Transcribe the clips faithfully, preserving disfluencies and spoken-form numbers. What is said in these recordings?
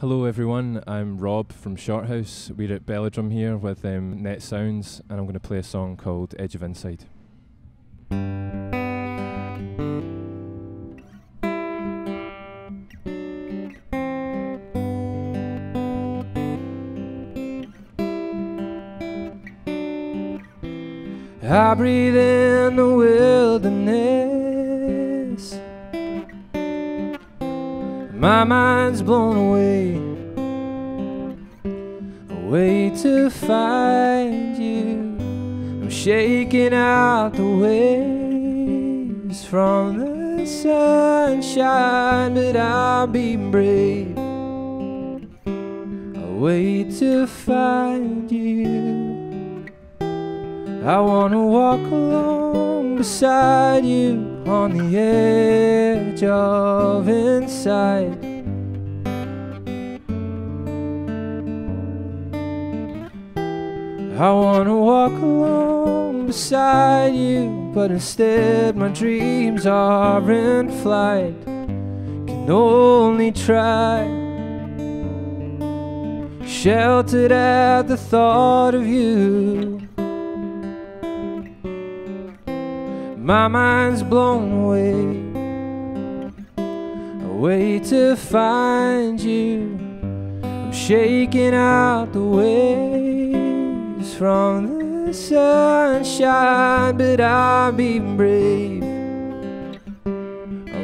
Hello everyone, I'm Rob from Shorthouse. We're at Belladrum here with um, Net Sounds, and I'm going to play a song called Edge of Inside. I breathe in the wilderness, my mind's blown away, away to find you. I'm shaking out the waves from the sunshine, but I'm being brave, away to find you. I wanna walk along beside you, on the edge of inside. I wanna walk along beside you, but instead my dreams are in flight. Can only try, sheltered at the thought of you. My mind's blown away, away to find you. I'm shaking out the waves from the sunshine, but I'm being brave,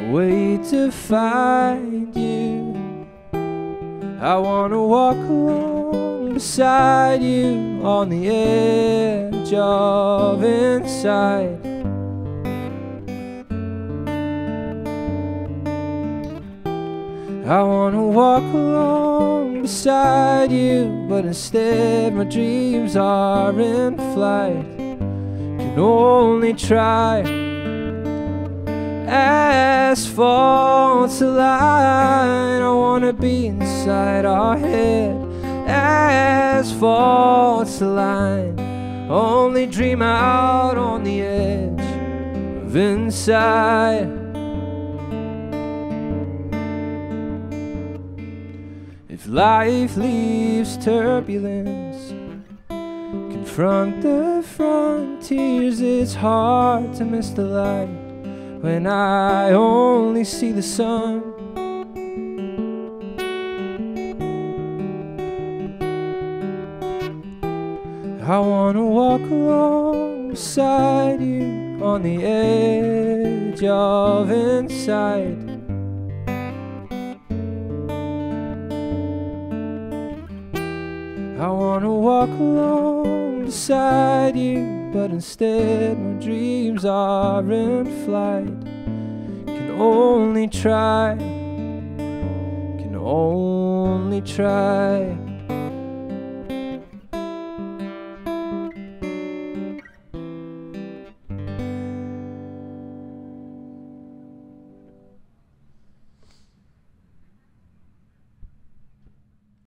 away to find you. I wanna walk along beside you, on the edge of inside. I wanna walk along beside you, but instead my dreams are in flight. Can only try, asphalt's a line. I wanna be inside our head, asphalt's a line. Only dream out on the edge of inside. If life leaves turbulence, confront the frontiers. It's hard to miss the light when I only see the sun. I wanna walk along beside you, on the edge of inside. I wanna walk along beside you, but instead my dreams are in flight. Can only try, can only try.